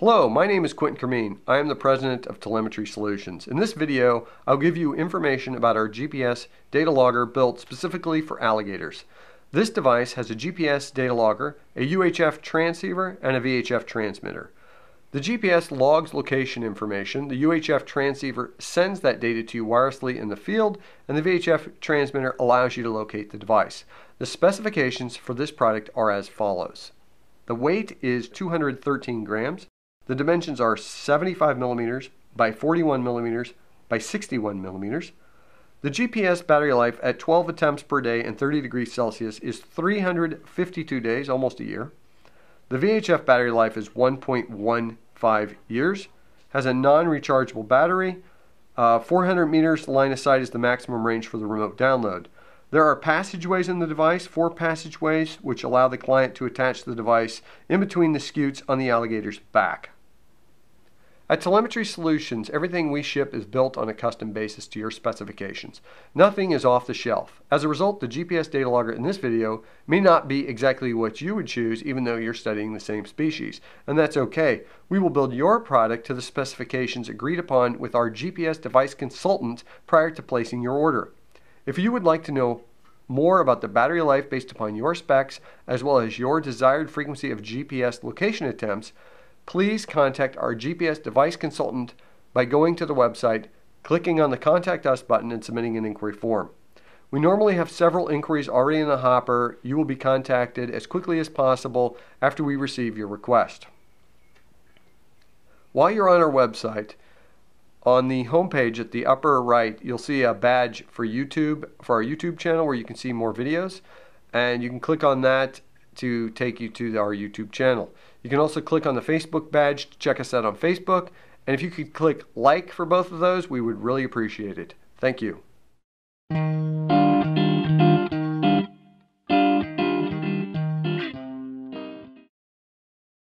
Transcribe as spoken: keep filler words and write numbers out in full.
Hello, my name is Quentin Kermeen. I am the president of Telemetry Solutions. In this video, I'll give you information about our G P S data logger built specifically for alligators. This device has a G P S data logger, a U H F transceiver, and a V H F transmitter. The G P S logs location information, the U H F transceiver sends that data to you wirelessly in the field, and the V H F transmitter allows you to locate the device. The specifications for this product are as follows. The weight is two hundred thirteen grams. The dimensions are seventy-five millimeters by forty-one millimeters by sixty-one millimeters. The G P S battery life at twelve attempts per day and thirty degrees Celsius is three hundred fifty-two days, almost a year. The V H F battery life is one point one five years, has a non-rechargeable battery. Uh, four hundred meters line of sight is the maximum range for the remote download. There are passageways in the device, four passageways, which allow the client to attach the device in between the scutes on the alligator's back. At Telemetry Solutions, everything we ship is built on a custom basis to your specifications. Nothing is off the shelf. As a result, the G P S data logger in this video may not be exactly what you would choose, even though you're studying the same species. And that's okay. We will build your product to the specifications agreed upon with our G P S device consultant prior to placing your order. If you would like to know more about the battery life based upon your specs, as well as your desired frequency of G P S location attempts, please contact our G P S device consultant by going to the website, clicking on the Contact Us button, and submitting an inquiry form. We normally have several inquiries already in the hopper. You will be contacted as quickly as possible after we receive your request. While you're on our website, on the homepage at the upper right, you'll see a badge for YouTube, for our YouTube channel, where you can see more videos, and you can click on that to take you to our YouTube channel. You can also click on the Facebook badge to check us out on Facebook, and if you could click like for both of those, we would really appreciate it. Thank you.